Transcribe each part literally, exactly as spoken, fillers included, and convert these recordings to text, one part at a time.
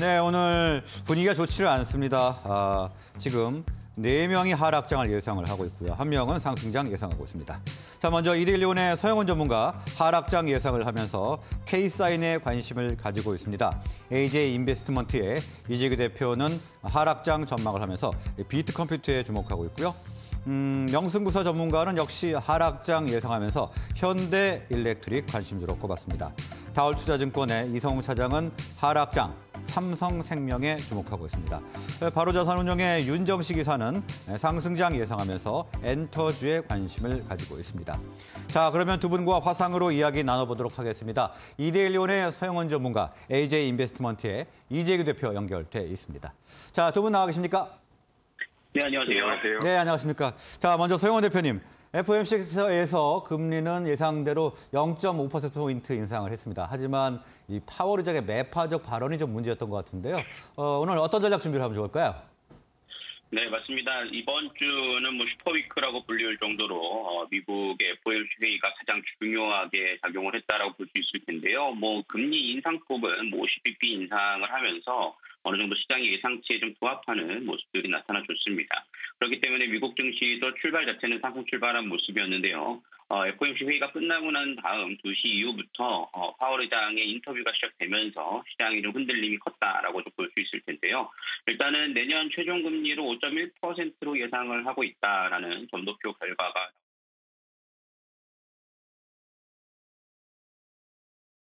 네, 오늘 분위기가 좋지를 않습니다. 아, 지금 네 명이 하락장을 예상을 하고 있고요. 한 명은 상승장 예상하고 있습니다. 자, 먼저 이데일리온의 서영원 전문가 하락장 예상을 하면서 K-사인에 관심을 가지고 있습니다. 에이제이 인베스트먼트의 이재규 대표는 하락장 전망을 하면서 비트컴퓨터에 주목하고 있고요. 음, 명승부사 전문가는 역시 하락장 예상하면서 현대일렉트릭 관심주로 꼽았습니다. 다울투자증권의 이성우 차장은 하락장, 삼성생명에 주목하고 있습니다. 바로자산운용의 윤정식 이사는 상승장 예상하면서 엔터주에 관심을 가지고 있습니다. 자, 그러면 두 분과 화상으로 이야기 나눠보도록 하겠습니다. 이데일리온의 서영원 전문가, 에이제이 인베스트먼트의 이재규 대표 연결돼 있습니다. 자, 두 분 나와 계십니까? 네, 안녕하세요. 네, 안녕하세요. 네, 안녕하십니까. 자, 먼저 서영원 대표님. 에프오엠씨에서 금리는 예상대로 영 점 오 퍼센트 포인트 인상을 했습니다. 하지만 이 파월 의장의 매파적 발언이 좀 문제였던 것 같은데요. 어, 오늘 어떤 전략 준비를 하면 좋을까요? 네, 맞습니다. 이번 주는 뭐 슈퍼위크라고 불릴 정도로 어, 미국의 에프오엠씨 회의가 가장 중요하게 작용을 했다라고 볼 수 있을 텐데요. 뭐 금리 인상폭은 뭐 오십 비피 인상을 하면서 어느 정도 시장의 예상치에 좀 부합하는 모습들이 나타나줬습니다. 그렇기 때문에 미국 증시도 출발 자체는 상승 출발한 모습이었는데요. 어, 에프오엠씨 회의가 끝나고 난 다음 두 시 이후부터 어, 파월 의장의 인터뷰가 시작되면서 시장이 좀 흔들림이 컸다라고 좀 볼 수 있을 텐데요. 일단은 내년 최종 금리로 오 점 일 퍼센트로 예상을 하고 있다라는 점도표 결과가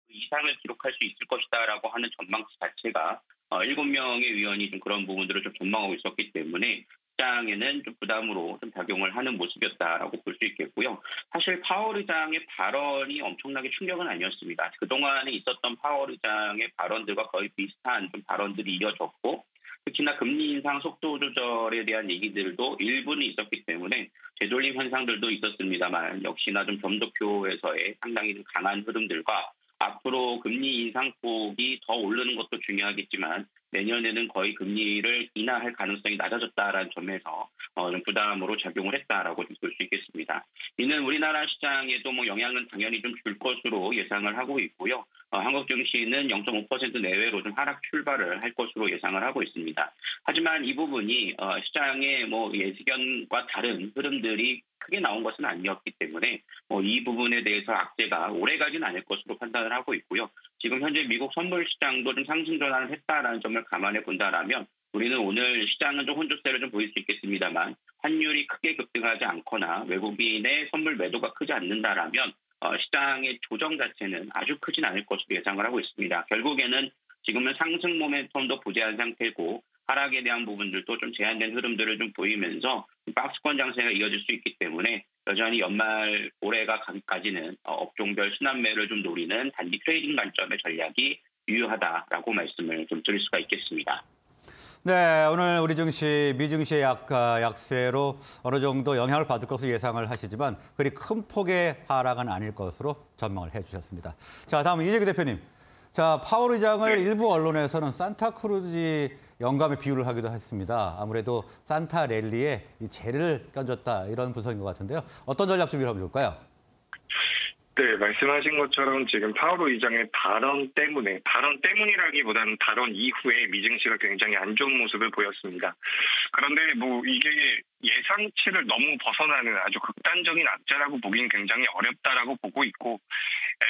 이상을 기록할 수 있을 것이다라고 하는 전망치 자체가 어, 일곱 명의 위원이 좀 그런 부분들을 좀 전망하고 있었기 때문에 시장에는 좀 부담으로 좀 작용을 하는 모습이었다라고 볼 수 있겠고요. 사실 파월 의장의 발언이 엄청나게 충격은 아니었습니다. 그동안에 있었던 파월 의장의 발언들과 거의 비슷한 좀 발언들이 이어졌고 특히나 금리 인상 속도 조절에 대한 얘기들도 일부는 있었기 때문에 되돌림 현상들도 있었습니다만 역시나 좀 점도표에서의 상당히 좀 강한 흐름들과 앞으로 금리 인상폭이 더 오르는 것도 중요하겠지만 내년에는 거의 금리를 인하할 가능성이 낮아졌다라는 점에서 어, 좀 부담으로 작용을 했다라고 좀 볼 수 있겠습니다. 이는 우리나라 시장에도 뭐 영향은 당연히 좀 줄 것으로 예상을 하고 있고요. 어, 한국 증시는 영 점 오 퍼센트 내외로 좀 하락 출발을 할 것으로 예상을 하고 있습니다. 하지만 이 부분이 어, 시장의 뭐 예견과 다른 흐름들이 크게 나온 것은 아니었기 때문에 뭐 이 부분에 대해서 악재가 오래가진 않을 것으로 판단을 하고 있고요. 지금 현재 미국 선물 시장도 좀 상승 전환을 했다라는 점을 감안해 본다라면 우리는 오늘 시장은 좀 혼조세를 좀 보일 수 있겠습니다만 환율이 크게 급등하지 않거나 외국인의 선물 매도가 크지 않는다라면 어, 시장의 조정 자체는 아주 크진 않을 것으로 예상을 하고 있습니다. 결국에는 지금은 상승 모멘텀도 부재한 상태고 하락에 대한 부분들도 좀 제한된 흐름들을 좀 보이면서 박스권 장세가 이어질 수 있기 때문에 여전히 연말 올해가 가기까지는 업종별 순환매를 좀 노리는 단기 트레이딩 관점의 전략이 유효하다라고 말씀을 좀 드릴 수가 있겠습니다. 네, 오늘 우리 증시, 미 증시의 약, 약세로 어느 정도 영향을 받을 것으로 예상을 하시지만 그리 큰 폭의 하락은 아닐 것으로 전망을 해주셨습니다. 자, 다음은 이재규 대표님. 자, 파월 의장을 네. 일부 언론에서는 산타크루즈 영감의 비유를 하기도 했습니다. 아무래도 산타 랠리에 이 재를 껴줬다 이런 분석인 것 같은데요. 어떤 전략 준비를 하면 좋을까요? 네, 말씀하신 것처럼 지금 파월 의장의 발언 때문에, 발언 때문이라기보다는 발언 이후에 미증시가 굉장히 안 좋은 모습을 보였습니다. 그런데 뭐 이게 예상치를 너무 벗어나는 아주 극단적인 악재라고 보기는 굉장히 어렵다라고 보고 있고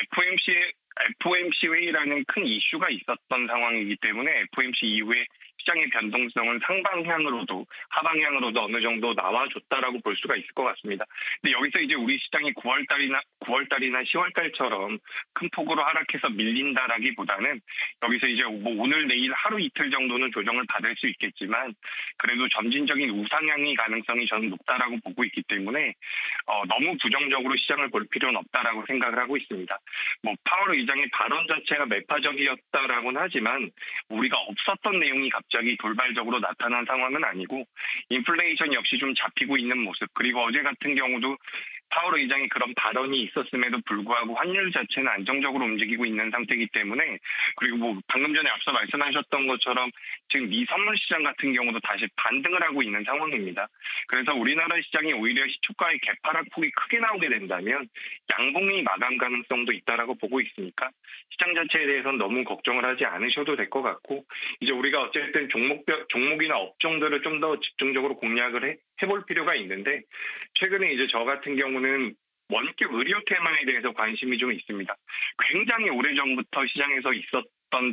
에프오엠씨, 에프오엠씨 회의라는 큰 이슈가 있었던 상황이기 때문에 에프오엠씨 이후에 시장의 변동성은 상방향으로도 하방향으로도 어느 정도 나와줬다라고 볼 수가 있을 것 같습니다. 근데 여기서 이제 우리 시장이 구월 달이나 구월 달이나 시월 달처럼 큰 폭으로 하락해서 밀린다라기보다는 여기서 이제 뭐 오늘 내일 하루 이틀 정도는 조정을 받을 수 있겠지만 그래도 점진적인 우상향의 가능성이 저는 높다라고 보고 있기 때문에 어, 너무 부정적으로 시장을 볼 필요는 없다라고 생각을 하고 있습니다. 뭐 파월 의장의 발언 자체가 매파적이었다라고는 하지만 우리가 없었던 내용이 갑자기 갑자기 돌발적으로 나타난 상황은 아니고 인플레이션 역시 좀 잡히고 있는 모습 그리고 어제 같은 경우도 파월 의장이 그런 발언이 있었음에도 불구하고 환율 자체는 안정적으로 움직이고 있는 상태이기 때문에 그리고 뭐 방금 전에 앞서 말씀하셨던 것처럼 지금 미선물 시장 같은 경우도 다시 반등을 하고 있는 상황입니다. 그래서 우리나라 시장이 오히려 시초가의 개파락폭이 크게 나오게 된다면 양봉이 마감 가능성도 있다라고 보고 있으니까 시장 자체에 대해서는 너무 걱정을 하지 않으셔도 될 것 같고, 이제 우리가 어쨌든 종목별, 종목이나 업종들을 좀 더 집중적으로 공략을 해, 해볼 필요가 있는데, 최근에 이제 저 같은 경우는 원격 의료 테마에 대해서 관심이 좀 있습니다. 굉장히 오래전부터 시장에서 있었던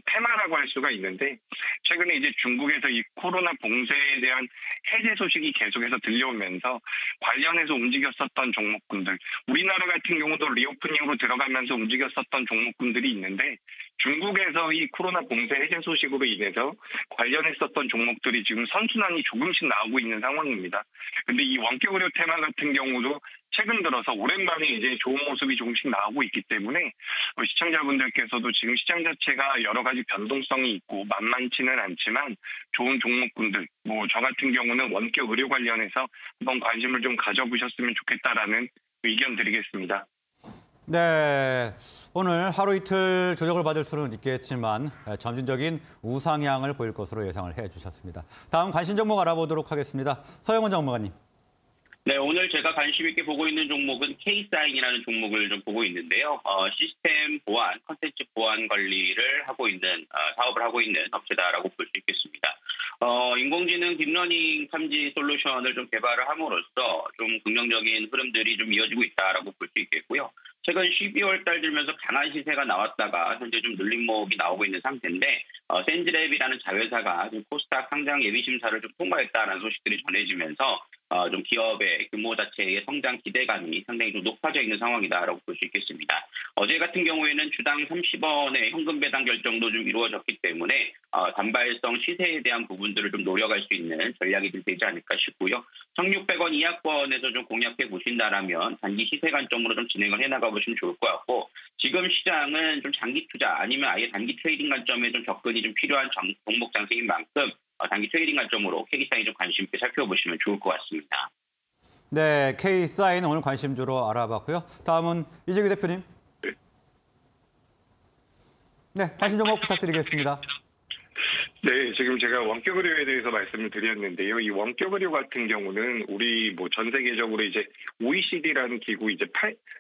테마라고 할 수가 있는데, 최근에 이제 중국에서 이 코로나 봉쇄에 대한 해제 소식이 계속해서 들려오면서 관련해서 움직였었던 종목군들, 우리나라 같은 경우도 리오프닝으로 들어가면서 움직였었던 종목군들이 있는데, 중국에서 이 코로나 봉쇄 해제 소식으로 인해서 관련했었던 종목들이 지금 선순환이 조금씩 나오고 있는 상황입니다. 그런데 이 원격 의료 테마 같은 경우도 최근 들어서 오랜만에 이제 좋은 모습이 조금씩 나오고 있기 때문에 시청자분들께서도 지금 시장 자체가 여러 가지 변동성이 있고 만만치는 않지만 좋은 종목군들, 뭐 저 같은 경우는 원격 의료 관련해서 한번 관심을 좀 가져보셨으면 좋겠다라는 의견 드리겠습니다. 네, 오늘 하루 이틀 조정을 받을 수는 있겠지만 점진적인 우상향을 보일 것으로 예상을 해주셨습니다. 다음 관심 종목 알아보도록 하겠습니다. 서영원 전무관님. 네, 오늘 제가 관심 있게 보고 있는 종목은 K-Sign이라는 종목을 좀 보고 있는데요. 어, 시스템 보안, 컨텐츠 보안 관리를 하고 있는, 어, 사업을 하고 있는 업체다라고 볼 수 있겠습니다. 어, 인공지능 딥러닝 탐지 솔루션을 좀 개발을 함으로써 좀 긍정적인 흐름들이 좀 이어지고 있다라고 볼 수 있겠고요. 최근 십이월 달 들면서 강한 시세가 나왔다가 현재 좀 눌림목이 나오고 있는 상태인데, 어, 센즈랩이라는 자회사가 좀 코스닥 상장 예비 심사를 좀 통과했다라는 소식들이 전해지면서 어, 좀 기업의 규모 자체의 성장 기대감이 상당히 좀 높아져 있는 상황이다라고 볼 수 있겠습니다. 어제 같은 경우에는 주당 삼십 원의 현금 배당 결정도 좀 이루어졌기 때문에 어, 단발성 시세에 대한 부분들을 좀 노려갈 수 있는 전략이 되지 않을까 싶고요. 천육백 원 이하권에서 좀 공략해 보신다라면 단기 시세 관점으로 좀 진행을 해나가 보시면 좋을 것 같고, 지금 시장은 좀 장기 투자 아니면 아예 단기 트레이딩 관점에 좀 접근이 좀 필요한 종목 장세인 만큼 단기 트레이딩 관점으로 K-Sign 좀 관심 있게 살펴보시면 좋을 것 같습니다. 네, K-Sign 오늘 관심주로 알아봤고요. 다음은 이재규 대표님. 네, 관심 종목 부탁드리겠습니다. 네, 지금 제가 원격 의료에 대해서 말씀을 드렸는데요. 이 원격 의료 같은 경우는 우리 뭐 전 세계적으로 이제 오이시디라는 기구 이제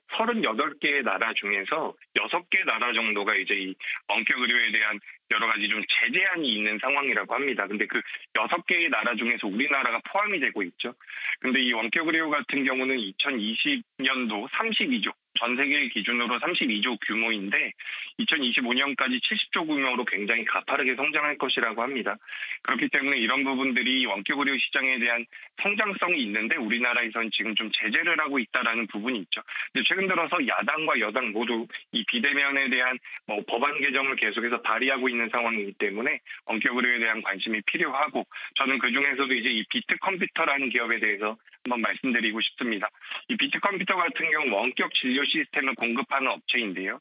삼십팔 개의 나라 중에서 여섯 개 나라 정도가 이제 이 원격 의료에 대한 여러 가지 좀 제재안이 있는 상황이라고 합니다. 근데 그 여섯 개의 나라 중에서 우리나라가 포함이 되고 있죠. 근데 이 원격 의료 같은 경우는 이천이십 년도 삼십이 조. 전 세계 기준으로 삼십이 조 규모인데 이천이십오 년까지 칠십 조 규모로 굉장히 가파르게 성장할 것이라고 합니다. 그렇기 때문에 이런 부분들이 원격 의료 시장에 대한 성장성이 있는데 우리나라에선 지금 좀 제재를 하고 있다라는 부분이 있죠. 근데 최근 들어서 야당과 여당 모두 이 비대면에 대한 뭐 법안 개정을 계속해서 발의하고 있는 상황이기 때문에 원격 의료에 대한 관심이 필요하고, 저는 그 중에서도 이제 이 비트컴퓨터라는 기업에 대해서 한번 말씀드리고 싶습니다. 이 비트컴퓨터 같은 경우 원격 진료 시스템을 공급하는 업체인데요.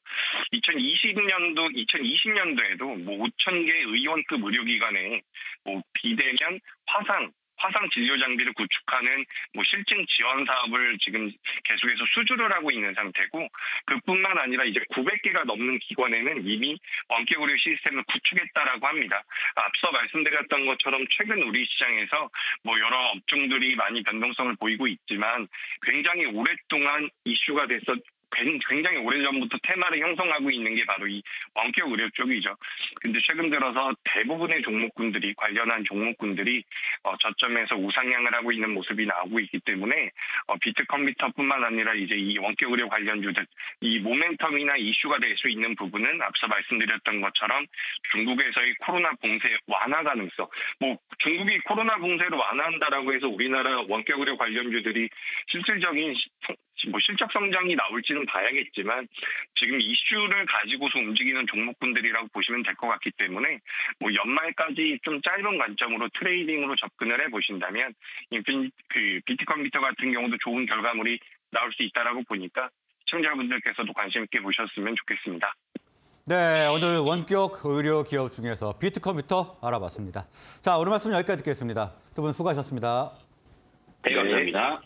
이천이십 년도, 이천이십 년도에도 뭐 오천 개 의원급 의료기관에 뭐 비대면 화상, 화상 진료 장비를 구축하는 뭐 실증 지원 사업을 지금 계속해서 수주를 하고 있는 상태고, 그뿐만 아니라 이제 구백 개가 넘는 기관에는 이미 원격 의료 시스템을 구축했다라고 합니다. 앞서 말씀드렸던 것처럼 최근 우리 시장에서 뭐 여러 업종들이 많이 변동성을 보이고 있지만 굉장히 오랫동안 이슈가 됐었. 굉장히 오래전부터 테마를 형성하고 있는 게 바로 이 원격 의료 쪽이죠. 근데 최근 들어서 대부분의 종목군들이, 관련한 종목군들이 어, 저점에서 우상향을 하고 있는 모습이 나오고 있기 때문에 어, 비트컴퓨터뿐만 아니라 이제 이 원격 의료 관련주들, 이 모멘텀이나 이슈가 될 수 있는 부분은 앞서 말씀드렸던 것처럼 중국에서의 코로나 봉쇄 완화 가능성, 뭐 중국이 코로나 봉쇄를 완화한다라고 해서 우리나라 원격 의료 관련주들이 실질적인 뭐 실적 성장이 나올지는 봐야겠지만 지금 이슈를 가지고서 움직이는 종목군들이라고 보시면 될 것 같기 때문에 뭐 연말까지 좀 짧은 관점으로 트레이딩으로 접근을 해보신다면 인피니, 그 비트컴퓨터 같은 경우도 좋은 결과물이 나올 수 있다라고 보니까 시청자분들께서도 관심 있게 보셨으면 좋겠습니다. 네, 오늘 원격 의료 기업 중에서 비트컴퓨터 알아봤습니다. 자, 오늘 말씀 여기까지 듣겠습니다. 두 분 수고하셨습니다. 네, 감사합니다.